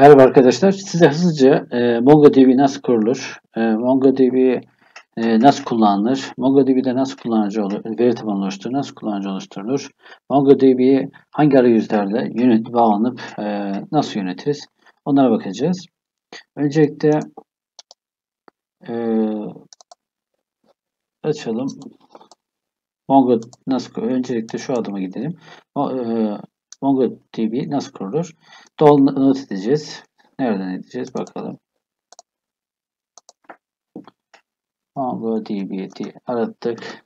Merhaba arkadaşlar, size hızlıca MongoDB nasıl kurulur, MongoDB nasıl kullanılır, MongoDB'de nasıl kullanıcı olur, veri tabanı oluşturur, nasıl kullanıcı oluşturulur, MongoDB'yi hangi arayüzlerde bağlanıp nasıl yönetiriz, onlara bakacağız. Öncelikle açalım. Öncelikle şu adıma gidelim. MongoDB nasıl kurulur? Download edeceğiz. Nereden edeceğiz? Bakalım. MongoDB diye arattık.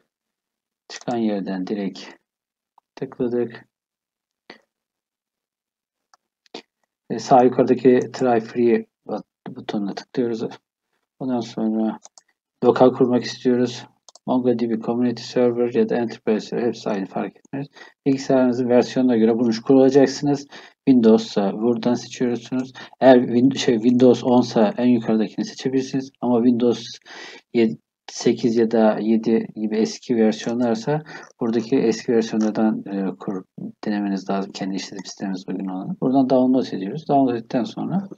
Çıkan yerden direkt tıkladık. Sağ yukarıdaki Try Free butonuna tıklıyoruz. Ondan sonra lokal kurmak istiyoruz. MongoDB Community Server ya da Enterprise Server, hepsi aynı, fark etmez. Bilgisayarınızın versiyonuna göre bunu kurulacaksınız. Windows'sa buradan seçiyorsunuz. Eğer Windows 10'sa en yukarıdakini seçebilirsiniz. Ama Windows 8 ya da 7 gibi eski versiyonlarsa buradaki eski versiyonlardan denemeniz lazım. Kendi işletim sistemimiz uygun olanı. Buradan download ediyoruz. Download ettikten sonra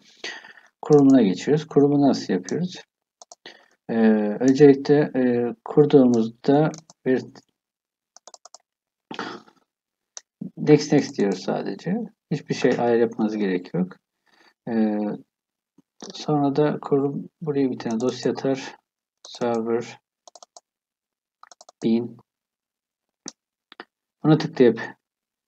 kurulumuna geçiyoruz. Kurumu nasıl yapıyoruz? Öncelikle kurduğumuzda bir next diyoruz sadece. Hiçbir şey ayar yapmanız gerek yok. Sonra da kurum, buraya bir tane dosya atar. Server bin. Buna tıklayıp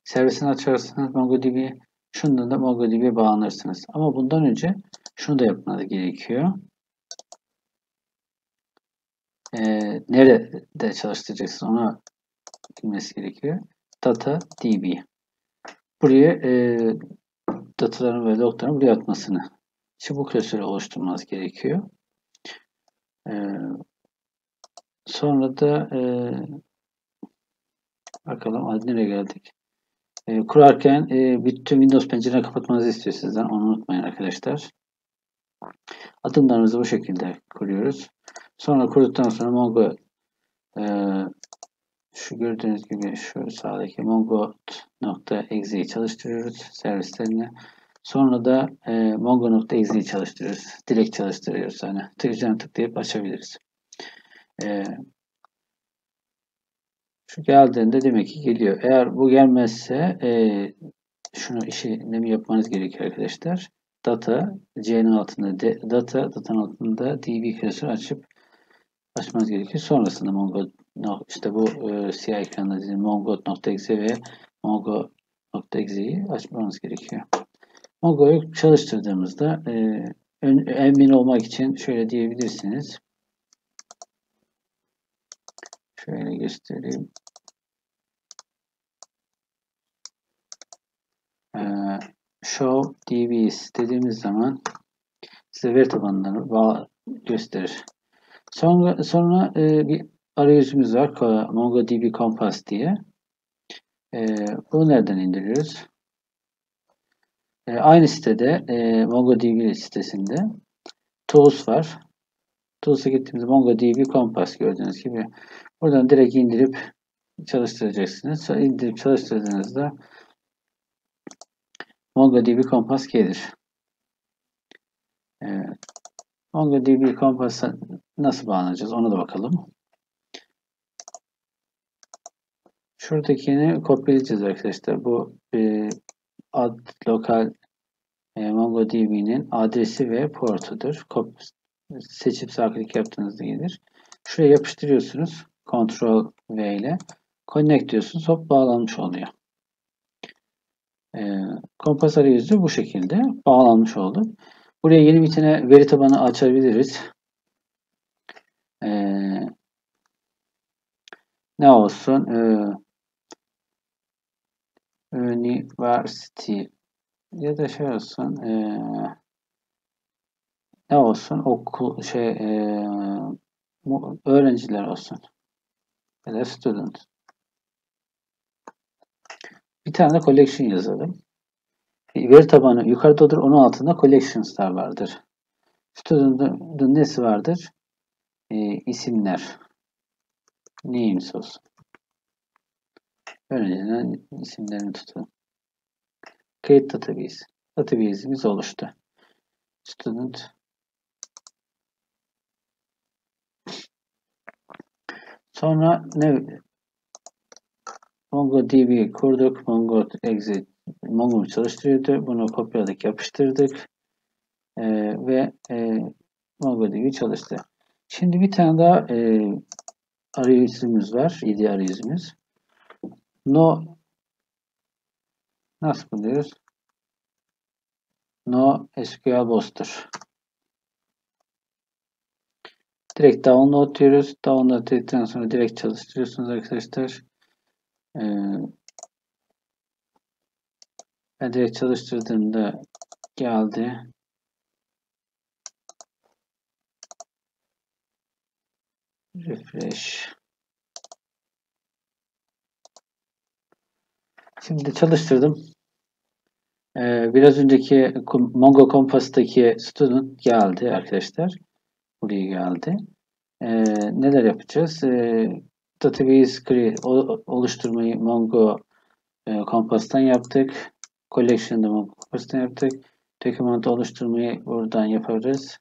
servisini açarsınız. MongoDB, şundan da MongoDB'ye bağlanırsınız. Ama bundan önce şunu da yapmanız gerekiyor. Nerede çalıştıracaksınız ona girmesi gerekiyor. Data DB. Buraya dataların ve logların buraya atmasını. Şimdi bu klasörü oluşturmanız gerekiyor. Sonra da bakalım admin'e geldik. Kurarken bütün Windows pencereyi kapatmanızı istiyor sizden. Onu unutmayın arkadaşlar. Adımlarımızı bu şekilde kuruyoruz. Sonra kurduktan sonra Mongo şu gördüğünüz gibi şu sağdaki mongo.exe'yi çalıştırıyoruz servislerini. Sonra da mongo.exe'yi çalıştırıyoruz. Direkt çalıştırıyoruz. Hani tıklayıp açabiliriz. Şu geldiğinde demek ki geliyor. Eğer bu gelmezse şunu işlemi yapmanız gerekiyor arkadaşlar. Data C'nin altında datanın altında DB klasörü açmanız gerekiyor. Sonrasında siyah ekranda dediğim mongo.exe ve mongo.exe'yi açmamız gerekiyor. Mongo'yu çalıştırdığımızda emin olmak için şöyle diyebilirsiniz. Şöyle göstereyim. Show DBs dediğimiz zaman size veri tabanlarını gösterir. Sonra bir arayüzümüz var, MongoDB Compass diye. Bunu nereden indiriyoruz? Aynı sitede, MongoDB sitesinde Tools var. Tools'a gittiğimizde MongoDB Compass gördüğünüz gibi. Buradan direkt indirip çalıştıracaksınız. Sonra indirip çalıştırdığınızda MongoDB Compass gelir. MongoDB Compass'a nasıl bağlanacağız ona da bakalım. Şuradakini kopyalayacağız arkadaşlar. Bu lokal MongoDB'nin adresi ve portudur. Seçip sağ klik yaptığınızda gelir. Şuraya yapıştırıyorsunuz. Ctrl V ile. Connect diyorsunuz. Hop, bağlanmış oluyor. Compass arayüzü bu şekilde bağlanmış oldu. Buraya yeni bir tane veri tabanı açabiliriz. Ne olsun? University ya da şey olsun. Ne olsun? Okul öğrenciler olsun. Ya da student. Bir tane de collection yazalım. Veri tabanı yukarıda olur. Onun altında collections'lar vardır. Student'ın nesi vardır? İsimler. Names olsun. Öğrencilerin isimlerini tutalım. Create Database'imiz oluştu. student. Sonra ne? MongoDB kurduk. Mongo exit Mongo'yu çalıştırıyordu. Bunu kopyaladık, yapıştırdık ve MongoDB çalıştı. Şimdi bir tane daha arayüzümüz var. ID arayüzümüz. Nasıl buluyoruz? NoSQL Booster. Direkt download diyoruz. Download dedikten sonra direkt çalıştırıyorsunuz arkadaşlar. Ben direkt çalıştırdığımda geldi. Refresh. Şimdi çalıştırdım. Biraz önceki Mongo Compass'taki student geldi arkadaşlar. Buraya geldi. Neler yapacağız? Database create oluşturmayı Mongo Compass'tan yaptık. Collection'da Mongo Compass'tan yaptık. Dokümanı oluşturmayı buradan yaparız.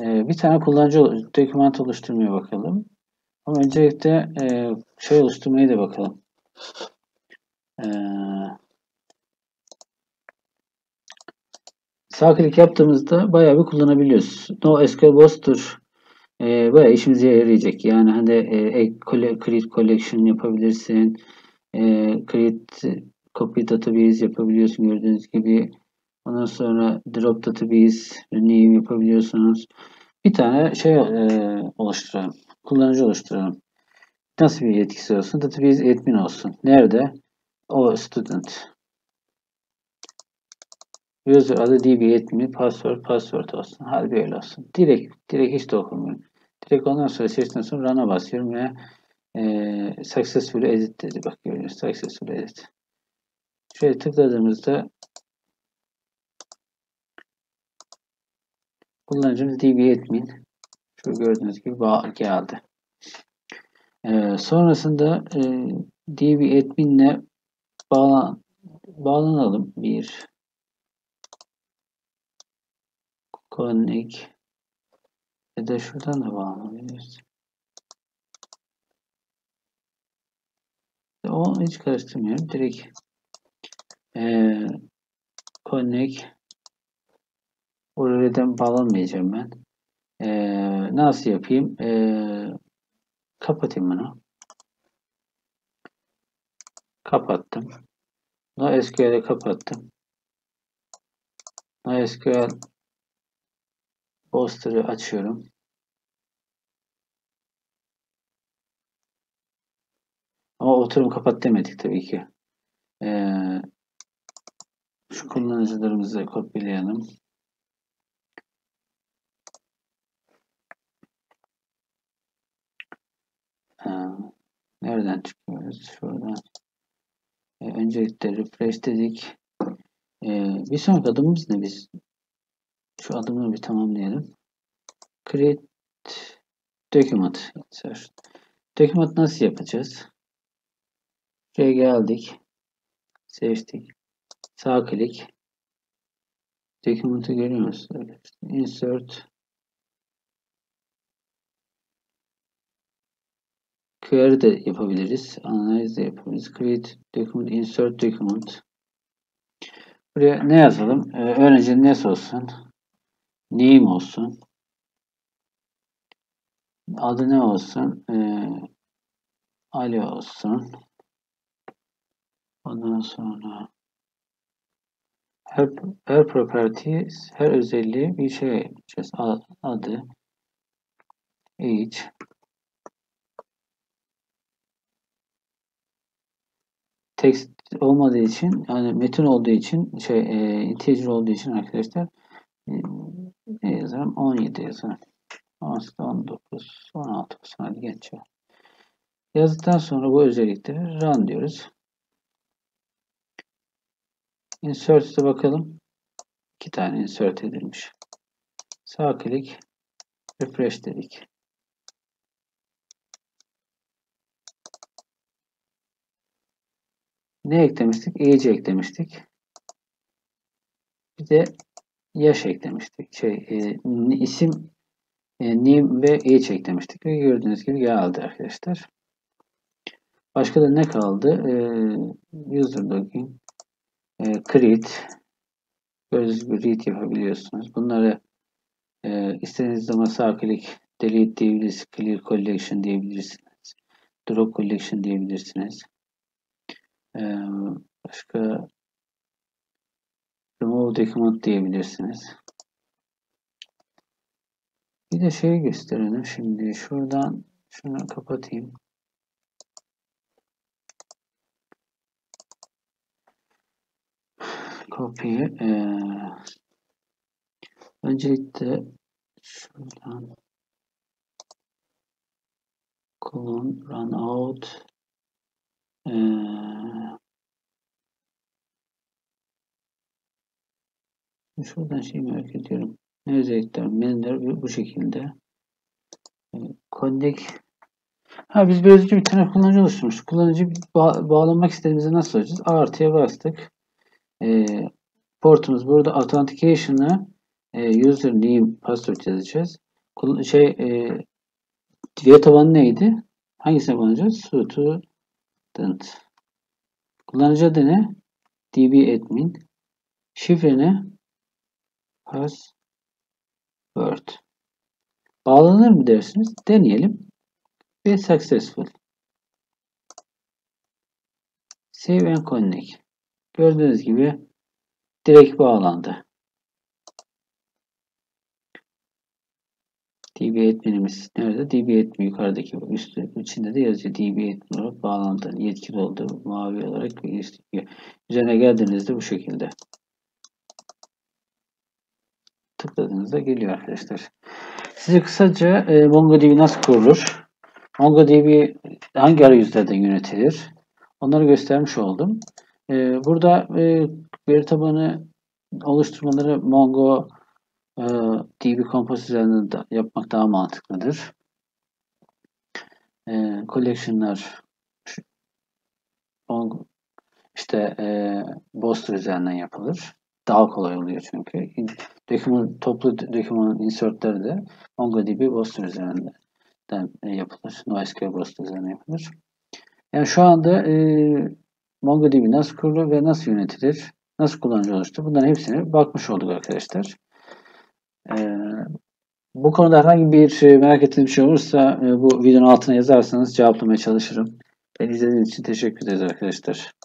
Bir tane kullanıcı doküman oluşturmaya bakalım. Ama öncelikle şey oluşturmaya da bakalım. Sağ klik yaptığımızda bayağı bir kullanabiliyoruz. NoSQL Booster bayağı işimize yarayacak. Yani hani create collection yapabilirsin, create copy database yapabiliyorsun gördüğünüz gibi. Ondan sonra drop database rename yapabiliyorsunuz. Bir tane şey oluşturalım. Kullanıcı oluşturalım. Nasıl bir yetkisi olsun? Database admin olsun. Nerede? O student. User adı db admin, password olsun. Hadi böyle olsun. Direkt hiç de okumuyorum. Direkt ondan sonra seçtikten sonra run'a basıyorum ve successful edit dedi. Bak görüyorsunuz. Successful edit. Şöyle tıkladığımızda kullanıcımız db admin. Şu gördüğünüz gibi geldi. Sonrasında db admin'le bağlanalım. Bir connect ya da şuradan da bağlanabiliriz. O hiç karıştırmıyorum. Direkt connect URL'den bağlanmayacağım ben. Nasıl yapayım? Kapatayım bunu. Kapattım. NoSQL'i kapattım. NoSQL Booster'ı açıyorum. Ama oturum kapat demedik tabii ki. Şu kullanıcılarımızı kopyalayalım. Nereden çıkıyoruz? Şuradan. Öncelikle refresh dedik. Bir sonraki adımımız ne? Biz şu adımı bir tamamlayalım. Create document. Document nasıl yapacağız? Şuraya geldik. Seçtik. Sağ klik. Document'ı görüyor musunuz? Insert. Query de yapabiliriz. Analiz de yapabiliriz. Create document, insert document. Buraya ne yazalım? Öğrencinin nesi olsun? Name olsun. Adı ne olsun? Ali olsun. Ondan sonra her properties, her özelliği bir şey yapacağız. Adı age. Text olmadığı için, yani metin olduğu için, integer olduğu için arkadaşlar ne yazarım? 17 yazarım. 19, 16 hadi geçiyor. Yazdıktan sonra bu özellikleri run diyoruz. Insert'e bakalım. 2 tane insert edilmiş. Sağ klik, refresh dedik. Ne eklemiştik? Age eklemiştik. Bir de yaş eklemiştik. İsim name ve age eklemiştik ve gördüğünüz gibi geldi arkadaşlar. Başka da ne kaldı? User login, create, gördüğünüz gibi read yapabiliyorsunuz. Bunları istediğinizde masa klik, delete diyebilirsiniz, clear collection diyebilirsiniz, drop collection diyebilirsiniz. Başka remove document diyebilirsiniz. Bir de şeyi gösterelim. Şimdi şuradan şunu kapatayım. Copy. Öncelikle şuradan colon run out şuradan şey merak ediyorum. Ne özellikler? Menüler bu şekilde. Connect. Biz bir önce bir tane kullanıcı oluşturmuştuk. Kullanıcı bağlanmak istediğimizde nasıl olacağız? Artıya bastık. Portumuz burada authentication'ı username password yazacağız. Veri tabanı neydi? Hangisine bağlanacağız? Student. Kullanıcı adı ne? db admin. Şifre ne? Password. Bağlanır mı dersiniz? Deneyelim. Ve successful. Save and connect. Gördüğünüz gibi direkt bağlandı. db admin'imiz nerede? db admin yukarıdaki üstü içinde de yazıyor. db admin olarak bağlandı. Yetkili oldu. Mavi olarak üzerine geldiğinizde bu şekilde. Tıkladığınızda geliyor arkadaşlar. Size kısaca MongoDB nasıl kurulur? MongoDB hangi arayüzlerden yönetilir? Onları göstermiş oldum. Burada veri tabanı oluşturmaları MongoDB Compass üzerinden yapmak daha mantıklıdır. Collection'lar Booster üzerinden yapılır. Daha kolay oluyor çünkü. Toplu doküman insertleri de MongoDB Booster üzerinden yapılır. NoSQL Booster üzerinden yapılır. Yani şu anda MongoDB nasıl kurulur ve nasıl yönetilir, nasıl kullanıcı oluşturulur, bunların hepsine bakmış olduk arkadaşlar. Bu konuda herhangi bir merak ettiğiniz bir şey olursa bu videonun altına yazarsanız cevaplamaya çalışırım. Beni izlediğiniz için teşekkür ederiz arkadaşlar.